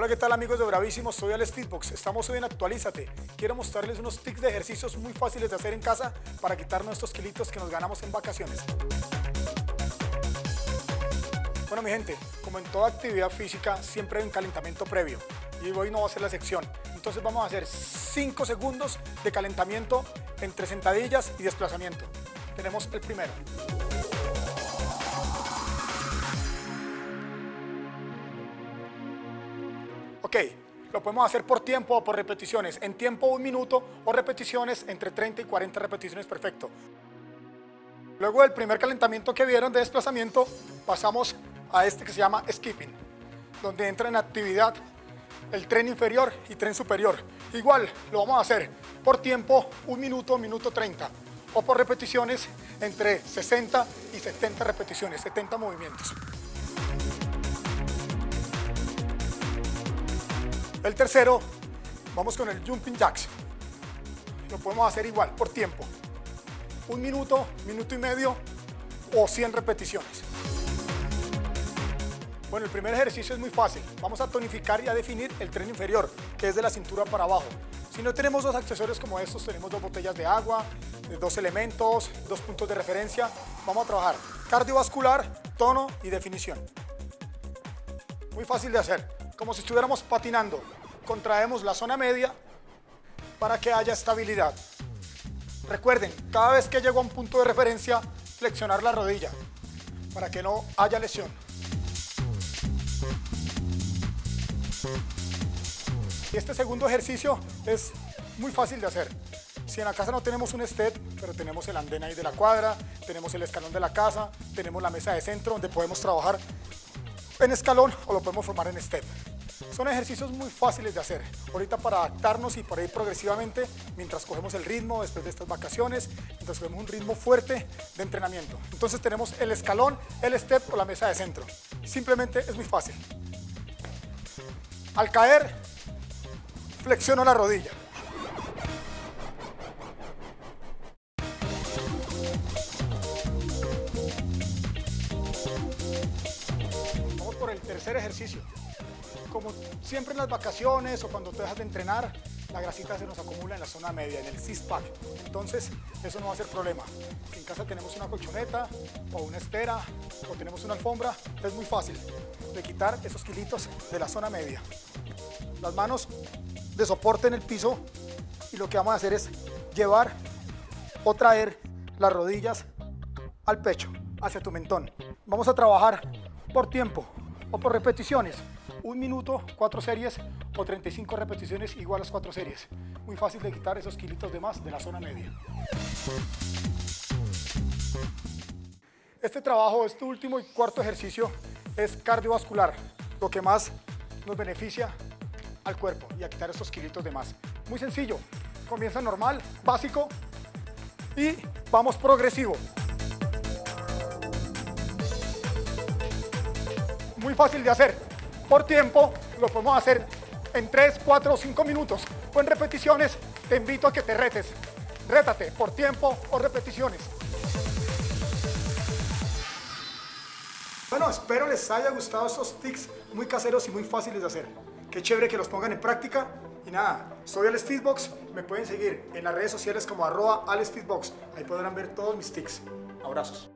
Hola, ¿qué tal amigos de Bravísimo? Soy Alex Teetbox. Estamos hoy en Actualízate. Quiero mostrarles unos tips de ejercicios muy fáciles de hacer en casa para quitarnos estos kilitos que nos ganamos en vacaciones. Bueno, mi gente, como en toda actividad física, siempre hay un calentamiento previo. Y hoy no va a ser la excepción. Entonces vamos a hacer 5 segundos de calentamiento entre sentadillas y desplazamiento. Tenemos el primero. Ok, lo podemos hacer por tiempo o por repeticiones. En tiempo 1 minuto o repeticiones entre 30 y 40 repeticiones, perfecto. Luego del primer calentamiento que vieron de desplazamiento, pasamos a este que se llama skipping, donde entra en actividad el tren inferior y tren superior. Igual lo vamos a hacer por tiempo 1 minuto, 1 minuto 30, o por repeticiones entre 60 y 70 repeticiones, 70 movimientos. El tercero, vamos con el jumping jacks. Lo podemos hacer igual, por tiempo. 1 minuto, 1 minuto y medio o 100 repeticiones. Bueno, el primer ejercicio es muy fácil. Vamos a tonificar y a definir el tren inferior, que es de la cintura para abajo. Si no tenemos dos accesorios como estos, tenemos 2 botellas de agua, 2 elementos, 2 puntos de referencia. Vamos a trabajar cardiovascular, tono y definición. Muy fácil de hacer. Como si estuviéramos patinando, contraemos la zona media para que haya estabilidad. Recuerden, cada vez que llego a un punto de referencia, flexionar la rodilla para que no haya lesión. Y este segundo ejercicio es muy fácil de hacer. Si en la casa no tenemos un step, pero tenemos el andén ahí de la cuadra, tenemos el escalón de la casa, tenemos la mesa de centro donde podemos trabajar en escalón o lo podemos formar en step. Son ejercicios muy fáciles de hacer, ahorita para adaptarnos y para ir progresivamente mientras cogemos el ritmo después de estas vacaciones, mientras cogemos un ritmo fuerte de entrenamiento. Entonces tenemos el escalón, el step o la mesa de centro. Simplemente es muy fácil. Al caer, flexiono la rodilla. Tercer ejercicio. Como siempre en las vacaciones o cuando te dejas de entrenar, la grasita se nos acumula en la zona media, en el six-pack. Entonces, eso no va a ser problema. Si en casa tenemos una colchoneta o una estera o tenemos una alfombra, es muy fácil de quitar esos kilitos de la zona media. Las manos de soporte en el piso y lo que vamos a hacer es llevar o traer las rodillas al pecho, hacia tu mentón. Vamos a trabajar por tiempo o por repeticiones, 1 minuto, 4 series o 35 repeticiones igual a las 4 series. Muy fácil de quitar esos kilitos de más de la zona media. Este trabajo, este último y cuarto ejercicio es cardiovascular, lo que más nos beneficia al cuerpo y a quitar esos kilitos de más. Muy sencillo, comienza normal, básico y vamos progresivo. Muy fácil de hacer, por tiempo lo podemos hacer en 3, 4 o 5 minutos o en repeticiones. Te invito a que te retes, rétate por tiempo o repeticiones. Bueno, espero les haya gustado estos tips muy caseros y muy fáciles de hacer. Qué chévere que los pongan en práctica. Y nada, soy Alex Teetbox, me pueden seguir en las redes sociales como @AlexTeetbox, ahí podrán ver todos mis tips. Abrazos.